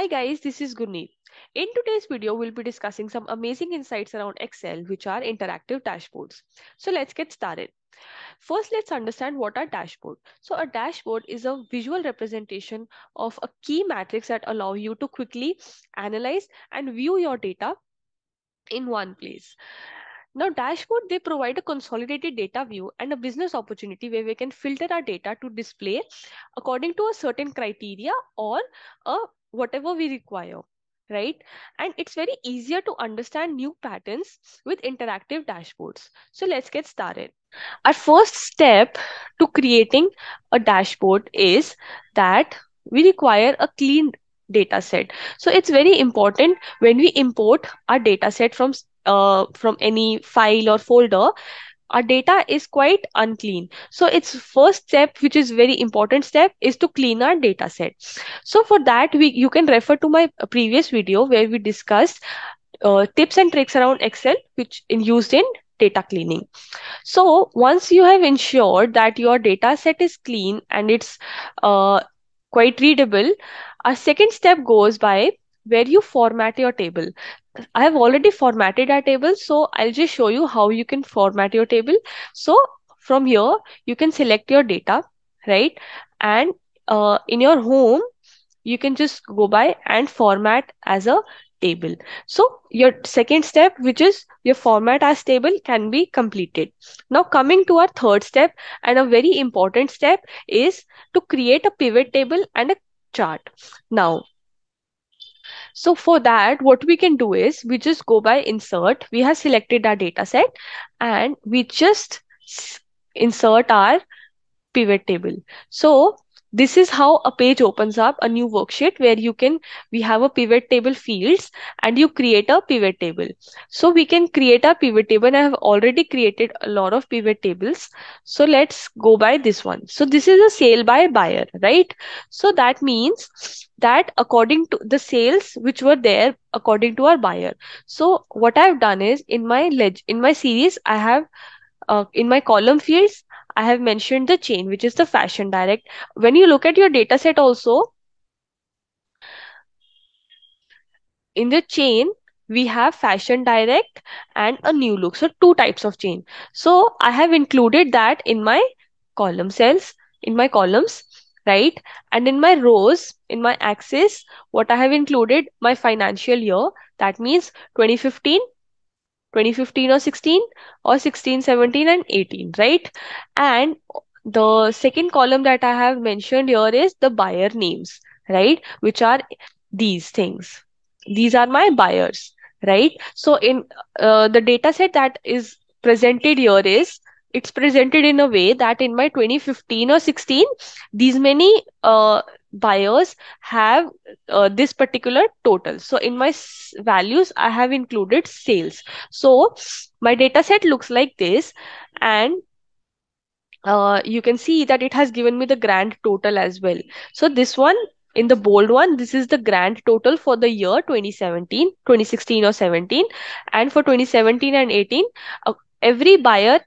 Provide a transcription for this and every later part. Hi guys, this is Gurneet. In today's video, we'll be discussing some amazing insights around Excel, which are interactive dashboards. So let's get started. First, let's understand what are dashboards. So a dashboard is a visual representation of a key matrix that allow you to quickly analyze and view your data in one place. Now, dashboard, they provide a consolidated data view and a business opportunity where we can filter our data to display according to a certain criteria or whatever we require, right? And it's very easier to understand new patterns with interactive dashboards. So let's get started. Our first step to creating a dashboard is that we require a clean data set. So it's very important when we import our data set from any file or folder, our data is quite unclean. So its first step, which is very important step, is to clean our data set. So for that, you can refer to my previous video where we discussed tips and tricks around Excel, which is used in data cleaning. So once you have ensured that your data set is clean and it's quite readable, our second step goes by where you format your table. I have already formatted our table, so I'll just show you how you can format your table. So from here, you can select your data, right? And in your home, you can just go by and format as a table. So your second step, which is your format as table, can be completed. Now coming to our third step, and a very important step, is to create a pivot table and a chart. Now, so for that, what we can do is we just go by insert. We have selected our data set and we just insert our pivot table. So this is how a page opens up, a new worksheet where we have a pivot table fields and you create a pivot table. So we can create a pivot table, and I have already created a lot of pivot tables. So let's go by this one. So this is a sale by buyer, right? So that means that according to the sales which were there according to our buyer. So what I've done is in my series, I have in my column fields, I have mentioned the chain, which is the fashion direct. When you look at your data set also, in the chain, we have fashion direct and a new look. So two types of chain. So I have included that in my column cells, in my columns, right? And in my rows, in my axis, what I have included, my financial year, that means 2015 or 16 or 16, 17 and 18, right? And the second column that I have mentioned here is the buyer names, right? Which are these things. These are my buyers, right? So in the data set that is presented here it's presented in a way that in my 2015 or 16, these many buyers have this particular total. So in my values, I have included sales. So my data set looks like this, and you can see that it has given me the grand total as well. So this one, in the bold one, this is the grand total for the year 2017, 2016 or 17. And for 2017 and 18, every buyer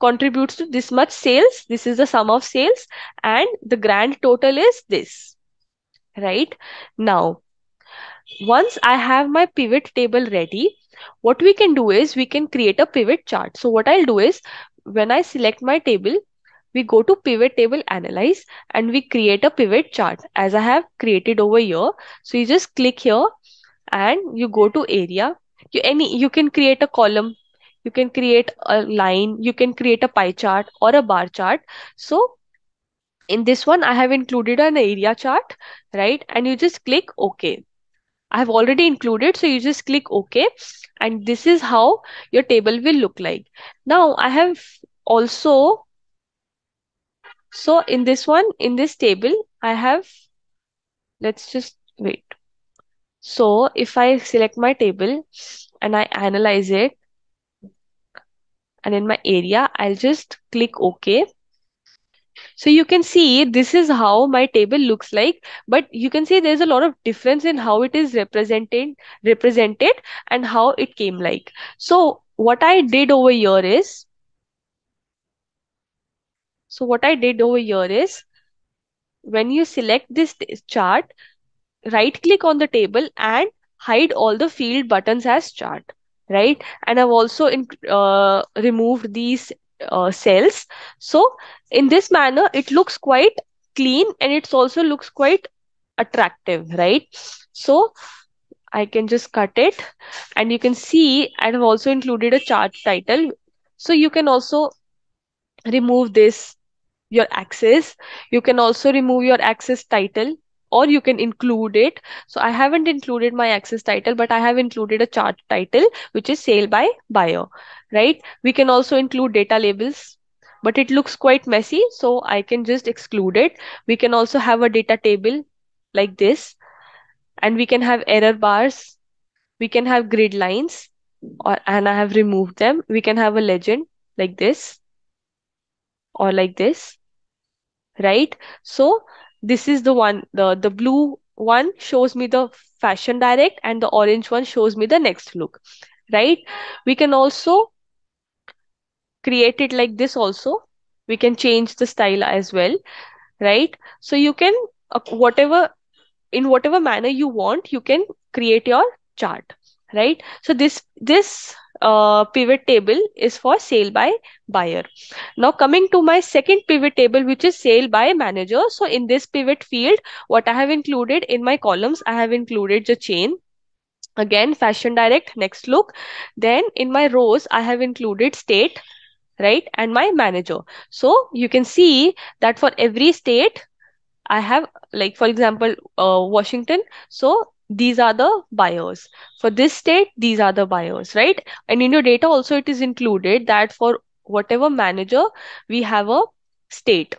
contributes to this much sales. This is the sum of sales, and the grand total is this, right? Now, once I have my pivot table ready, what we can do is we can create a pivot chart. So what I'll do is when I select my table, we go to pivot table analyze and we create a pivot chart as I have created over here. So you just click here and you go to area. You can create a column. You can create a line, you can create a pie chart or a bar chart. So in this one, I have included an area chart, right? And you just click OK. I have already included, so you just click OK. And this is how your table will look like. Now I have also, so in this one, in this table, I have, let's just wait. So if I select my table and I analyze it, and in my area, I'll just click OK. So you can see this is how my table looks like, but you can see there's a lot of difference in how it is represented and how it came like. So what I did over here is when you select this chart, right click on the table and hide all the field buttons as chart, right? And I've also removed these cells. So in this manner, it looks quite clean and it also looks quite attractive, right? So I can just cut it and you can see I have also included a chart title. So you can also remove this, your axis. You can also remove your axis title or you can include it. So I haven't included my axis title, but I have included a chart title, which is sale by buyer, right? We can also include data labels, but it looks quite messy. So I can just exclude it. We can also have a data table like this. And we can have error bars, we can have grid lines, and I have removed them. We can have a legend like this or like this, right? So this is the one, the blue one shows me the fashion direct and the orange one shows me the next look, right? We can also create it like this also. We can change the style as well, right? So you can, in whatever manner you want, you can create your chart, right? So this pivot table is for sale by buyer. Now coming to my second pivot table, which is sale by manager. So in this pivot field, what I have included in my columns, I have included the chain, again, fashion direct, next look. Then in my rows, I have included state, right? And my manager. So you can see that for every state, I have, like, for example, Washington. So these are the buyers. For this state, these are the buyers, right? And in your data also, it is included that for whatever manager, we have a state,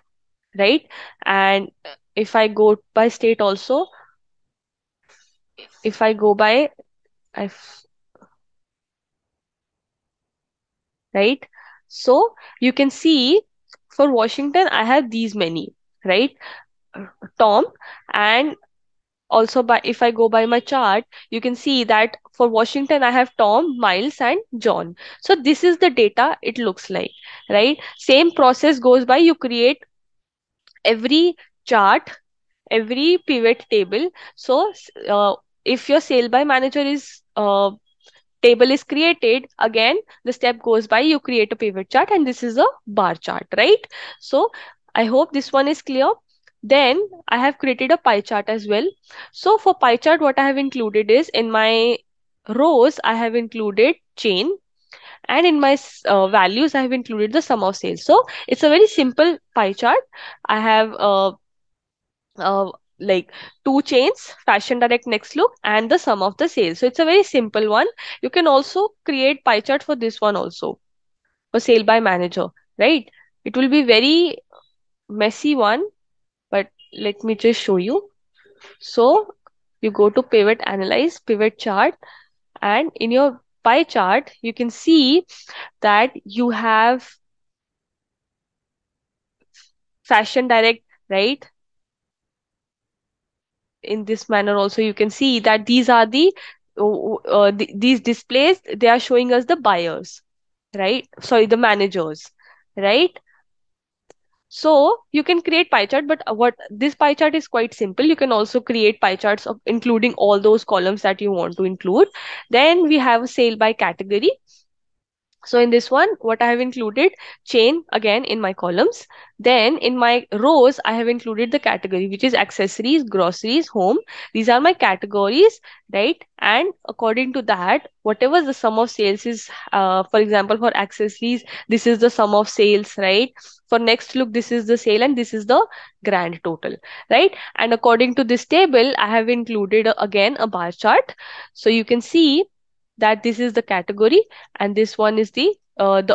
right? And if I go by state also, if I go by, right? So you can see for Washington, I have these many, right? Tom. And also by, if I go by my chart, you can see that for Washington, I have Tom, Miles and John. So this is the data it looks like, right? Same process goes by, you create every chart, every pivot table. So if your sale by manager is table is created, again, the step goes by, you create a pivot chart and this is a bar chart, right? So I hope this one is clear. Then I have created a pie chart as well. So for pie chart, what I have included is in my rows, I have included chain and in my values, I have included the sum of sales. So it's a very simple pie chart. I have like two chains, fashion direct, next look and the sum of the sales. So it's a very simple one. You can also create pie chart for this one also, for sale by manager, right? It will be very messy one. Let me just show you. So you go to pivot analyze, pivot chart, and in your pie chart, you can see that you have fashion direct, right? In this manner also, you can see that these are the, these displays, they are showing us the buyers, right? Sorry, the managers, right? So you can create pie chart, but what this pie chart is quite simple. You can also create pie charts of including all those columns that you want to include. Then we have a sale by category. So in this one, what I have included chain again in my columns. Then in my rows, I have included the category, which is accessories, groceries, home. These are my categories, right? And according to that, whatever the sum of sales is, for example, for accessories, this is the sum of sales, right? For next look, this is the sale and this is the grand total, right? And according to this table, I have included again a bar chart. So you can see that this is the category and this one is the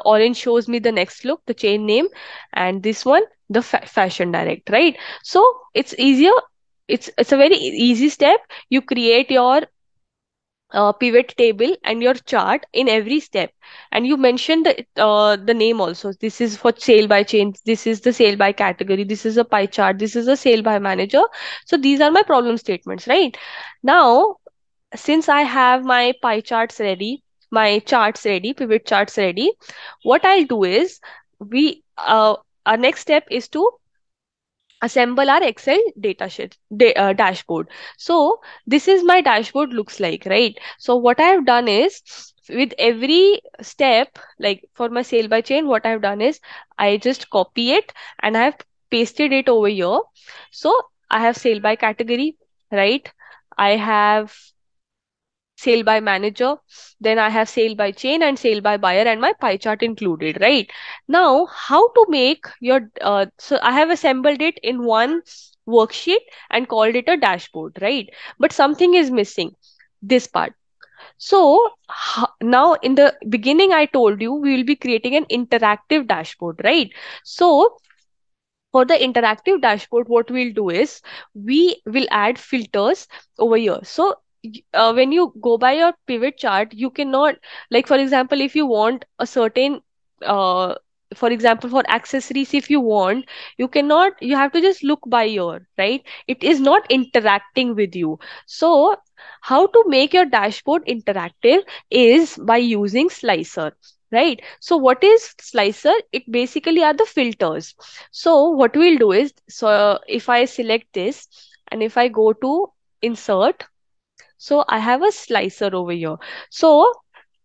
orange shows me the next look, the chain name, and this one, the fashion direct, right? So it's easier. It's a very easy step. You create your pivot table and your chart in every step, and you mention the name also. This is for sale by chain, this is the sale by category, this is a pie chart, this is a sale by manager. So these are my problem statements, right? Now, since I have my pie charts ready, my charts ready, pivot charts ready, what I'll do is, our next step is to assemble our Excel dashboard. So this is my dashboard looks like, right? So what I have done is, with every step, like for my sale by chain, what I have done is I just copy it and I have pasted it over here. So I have sale by category, right? I have sale by manager, then I have sale by chain and sale by buyer and my pie chart included, right? Now, how to make your, so I have assembled it in one worksheet and called it a dashboard, right? But something is missing, this part. So now in the beginning, I told you we will be creating an interactive dashboard, right? So for the interactive dashboard, what we'll do is we will add filters over here. So when you go by your pivot chart, you cannot, like, for example, if you want a certain, for example, for accessories, if you want, you cannot, you have to just look by your, right? It is not interacting with you. So how to make your dashboard interactive is by using slicer, right? So what is slicer? It basically are the filters. So what we'll do is, so if I select this and if I go to insert, so I have a slicer over here. So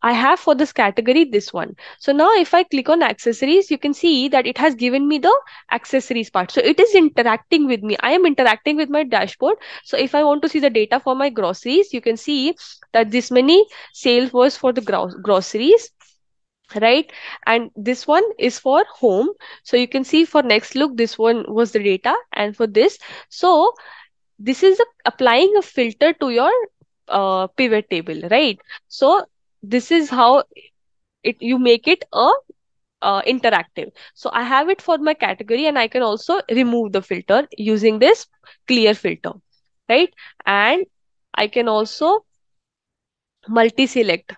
I have for this category, this one. So now if I click on accessories, you can see that it has given me the accessories part. So it is interacting with me. I am interacting with my dashboard. So if I want to see the data for my groceries, you can see that this many sales was for the groceries, right? And this one is for home. So you can see for next look, this one was the data and for this. So this is applying a filter to your pivot table, right? So this is how you make it a interactive. So I have it for my category and I can also remove the filter using this clear filter, right? And I can also multi-select,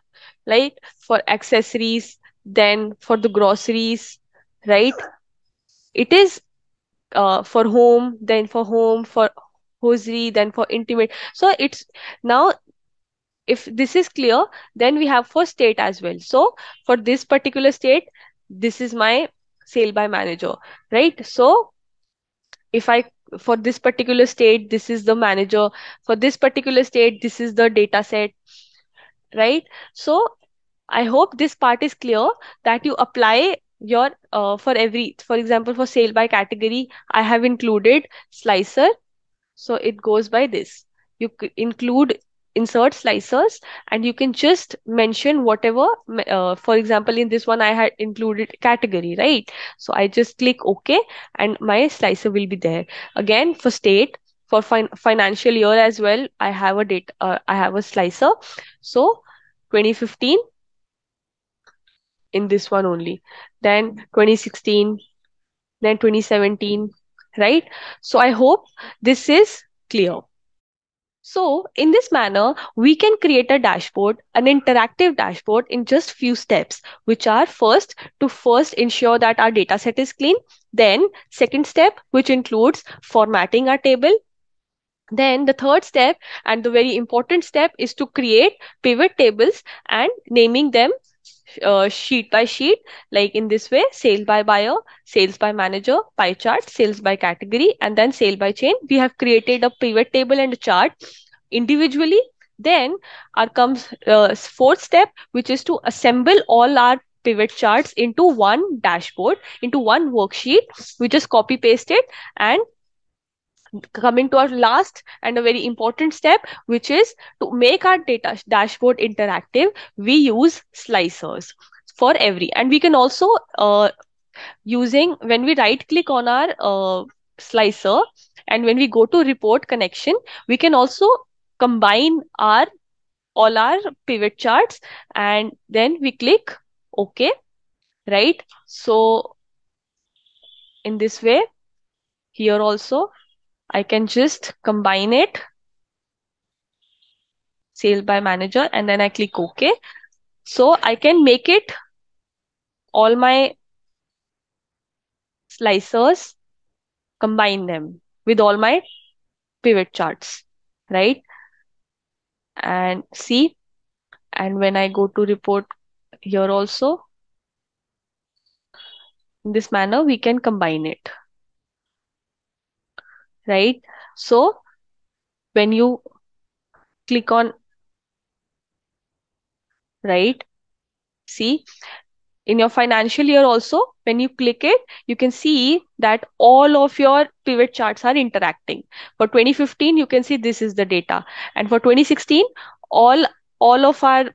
right? For accessories, then for the groceries, right? It is for home, then for home, for hosiery, then for intimate. So it's now, if this is clear, then we have for state as well. So for this particular state, this is my sale by manager, right? So if I, for this particular state, this is the manager. For this particular state, this is the data set, right? So I hope this part is clear, that you apply your, for example, for sale by category, I have included slicer. So it goes by this. You could include insert slicers and you can just mention whatever, for example, in this one, I had included category, right? So I just click OK and my slicer will be there. Again, for state, for financial year as well, I have a date, I have a slicer. So 2015 in this one only, then 2016, then 2017, right? So I hope this is clear. So in this manner, we can create a dashboard, an interactive dashboard in just few steps, which are first ensure that our data set is clean. Then second step, which includes formatting our table. Then the third step and the very important step is to create pivot tables and naming them sheet by sheet, like in this way, sale by buyer, sales by manager, pie chart, sales by category, and then sale by chain. We have created a pivot table and a chart individually. Then our comes fourth step, which is to assemble all our pivot charts into one dashboard, into one worksheet. We just copy paste it. And coming to our last and a very important step, which is to make our dashboard interactive, we use slicers for every, and we can also using, when we right click on our slicer and when we go to report connection, we can also combine our all our pivot charts and then we click OK, right? So in this way, here also I can just combine it, sale by manager, and then I click OK. So I can make it all my slicers, combine them with all my pivot charts, right? And see, and when I go to report here also, in this manner, we can combine it. right? So when you click on right, see in your financial year also, when you click it, you can see that all of your pivot charts are interacting. For 2015, you can see this is the data. And for 2016, all of our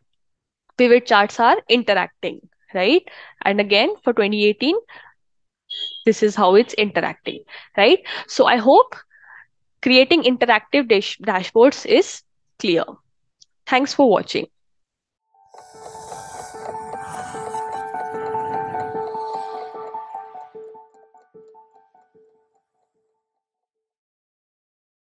pivot charts are interacting, right? And again, for 2018, this is how it's interacting, right? So I hope creating interactive dashboards is clear. Thanks for watching.